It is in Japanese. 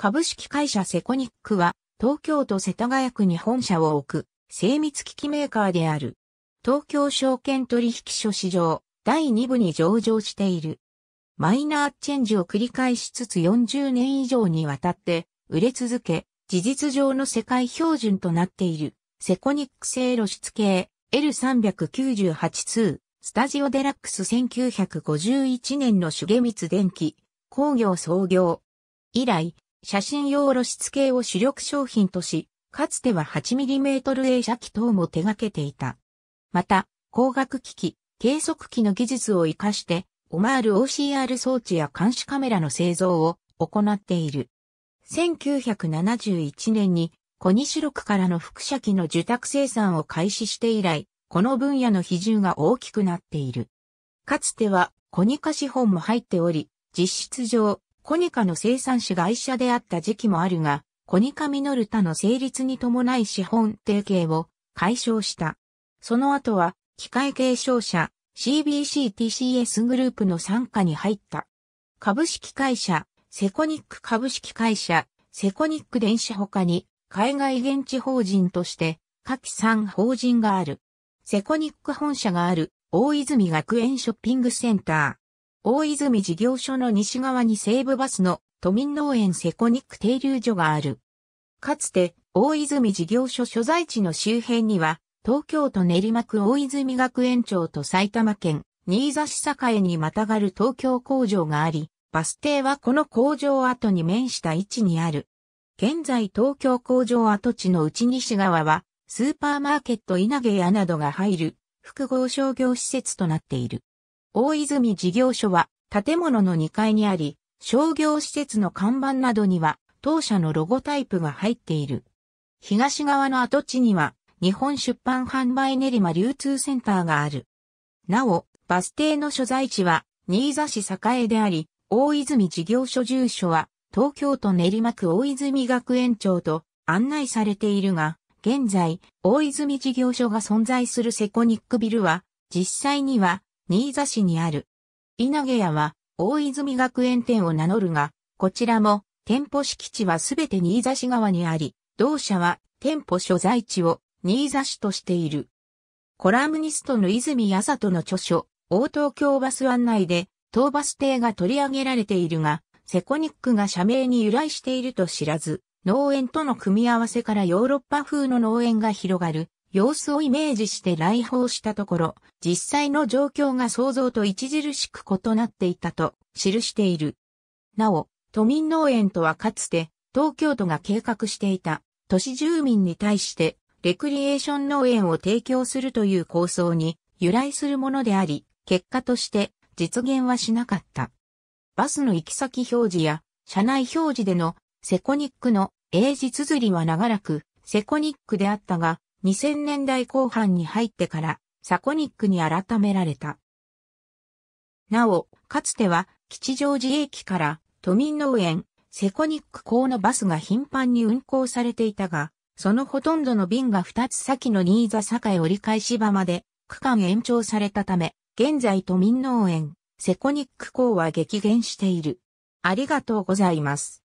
株式会社セコニックは東京都世田谷区に本社を置く精密機器メーカーである。東京証券取引所市場第2部に上場している。マイナーチェンジを繰り返しつつ40年以上にわたって売れ続け、事実上の世界標準となっているセコニック製露出系 L398 通スタジオデラックス1951年の重光電機工業創業以来、写真用露出系を主力商品とし、かつては 8mm 映写機等も手掛けていた。また、光学機器、計測器の技術を活かして、オマール OCR 装置や監視カメラの製造を行っている。1971年にコニシロクからの複写機の受託生産を開始して以来、この分野の比重が大きくなっている。かつてはコニカ資本も入っており、実質上、コニカの生産子会社であった時期もあるが、コニカミノルタの成立に伴い資本提携を解消した。その後は、機械継承者、CBCTCS グループの傘下に入った。株式会社、セコニック株式会社、セコニック電子他に、海外現地法人として、下記3法人がある。セコニック本社がある、大泉学園ショッピングセンター。大泉事業所の西側に西武バスの都民農園セコニック停留所がある。かつて、大泉事業所所在地の周辺には、東京都練馬区大泉学園町と埼玉県新座市境にまたがる東京工場があり、バス停はこの工場跡に面した位置にある。現在東京工場跡地の内西側は、スーパーマーケット稲毛屋などが入る複合商業施設となっている。大泉事業所は建物の2階にあり、商業施設の看板などには当社のロゴタイプが入っている。東側の跡地には、日本出版販売練馬流通センターがある。なお、バス停の所在地は、新座市栄であり、大泉事業所住所は、東京都練馬区大泉学園町と案内されているが、現在、大泉事業所が存在するセコニックビルは、実際には、新座市にある。稲毛屋は、大泉学園店を名乗るが、こちらも、店舗敷地はすべて新座市側にあり、同社は、店舗所在地を、新座市としている。コラムニストの泉矢里の著書、大東京バス案内で、当バス停が取り上げられているが、セコニックが社名に由来していると知らず、農園との組み合わせからヨーロッパ風の農園が広がる様子をイメージして来訪したところ、実際の状況が想像と著しく異なっていたと記している。なお、都民農園とはかつて、東京都が計画していた都市住民に対して、レクリエーション農園を提供するという構想に由来するものであり、結果として実現はしなかった。バスの行き先表示や車内表示でのセコニックの英字綴りは長らくセコニックであったが、2000年代後半に入ってからサコニックに改められた。なお、かつては吉祥寺駅から都民農園、セコニック校のバスが頻繁に運行されていたが、そのほとんどの便が2つ先の新座境折り返し場まで区間延長されたため、現在都民農園、セコニック校は激減している。ありがとうございます。